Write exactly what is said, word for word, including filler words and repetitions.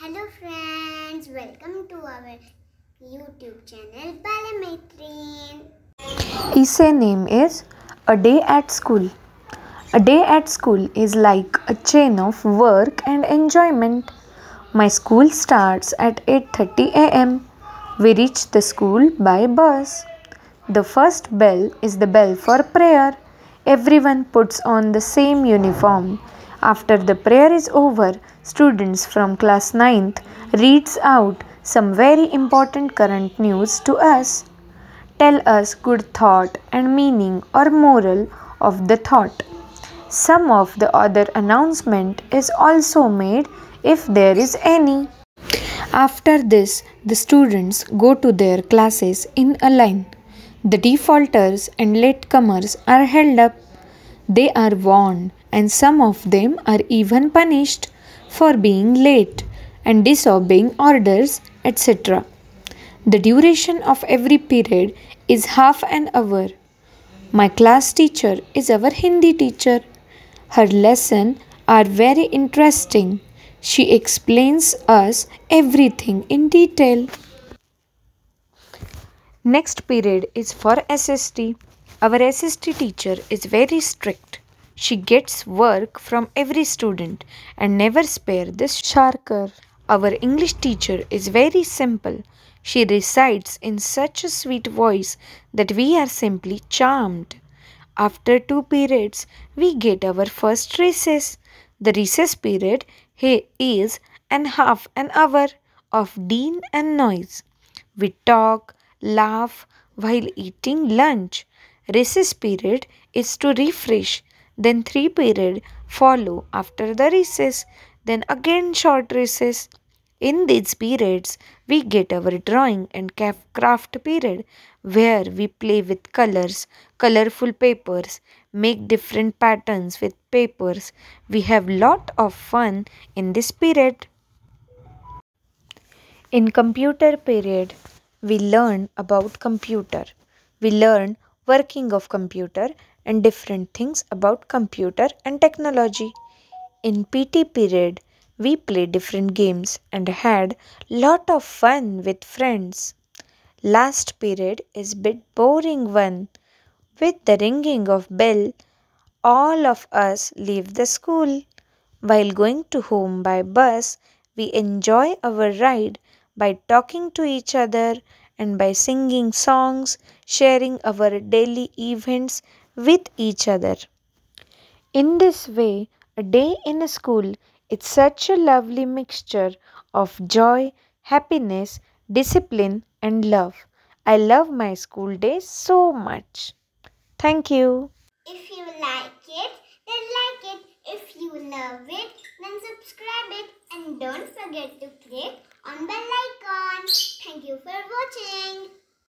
Hello friends, welcome to our YouTube channel Balmaitrin. Its name is A Day at School. A day at school is like a chain of work and enjoyment. My school starts at eight thirty a m We reach the school by bus. The first bell is the bell for prayer. Everyone puts on the same uniform. After the prayer is over, students from class ninth reads out some very important current news to us. Tell us good thought and meaning or moral of the thought. Some of the other announcement is also made if there is any. After this, the students go to their classes in a line. The defaulters and latecomers are held up. They are warned, and some of them are even punished for being late and disobeying orders, et cetera. The duration of every period is half an hour. My class teacher is our Hindi teacher. Her lessons are very interesting. She explains us everything in detail. Next period is for S S T. Our S S T teacher is very strict. She gets work from every student and never spare the sharker. Our English teacher is very simple. She recites in such a sweet voice that we are simply charmed. After two periods, we get our first recess. The recess period is an half an hour of din and noise. We talk, laugh while eating lunch. Recess period is to refresh. Then three period follow after the recess. Then again short recess. In these periods, we get our drawing and craft period, where we play with colors, colorful papers, make different patterns with papers. We have lot of fun in this period. In computer period, we learn about computer. We learn working of computer and different things about computer and technology. In P T period, we played different games and had lot of fun with friends. Last period is bit boring one. With the ringing of bell, all of us leave the school. While going to home by bus, we enjoy our ride by talking to each other and by singing songs, sharing our daily events with each other. In this way, a day in a school is such a lovely mixture of joy, happiness, discipline and love. I love my school days so much. Thank you. If you like it, then like it. If you love it, then subscribe it. And don't forget to click on the bell icon. Thank you for watching.